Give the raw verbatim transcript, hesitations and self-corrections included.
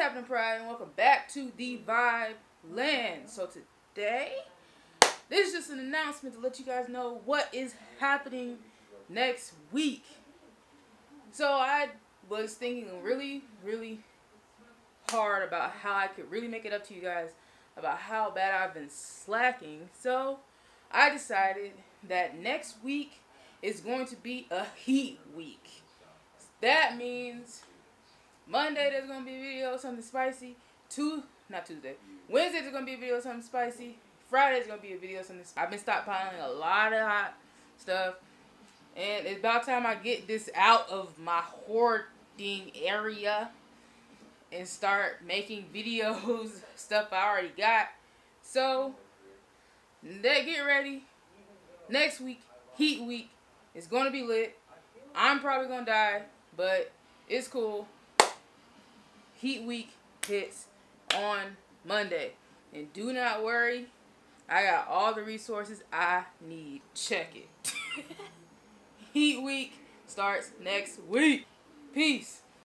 Captain Pride, and welcome back to The Vibe Land. So today, this is just an announcement to let you guys know what is happening next week. So I was thinking really, really hard about how I could really make it up to you guys about how bad I've been slacking. So I decided that next week is going to be a heat week. That means Monday there's going to be a video of something spicy. Two, not Tuesday. Wednesday there's going to be a video of something spicy. Friday there's going to be a video of something spicy. I've been stockpiling a lot of hot stuff. And it's about time I get this out of my hoarding area and start making videos, stuff I already got. So, get ready. Next week, heat week, it's going to be lit. I'm probably going to die, but it's cool. Heat week hits on Monday. And do not worry, I got all the resources I need. Check it. Heat week starts next week. Peace.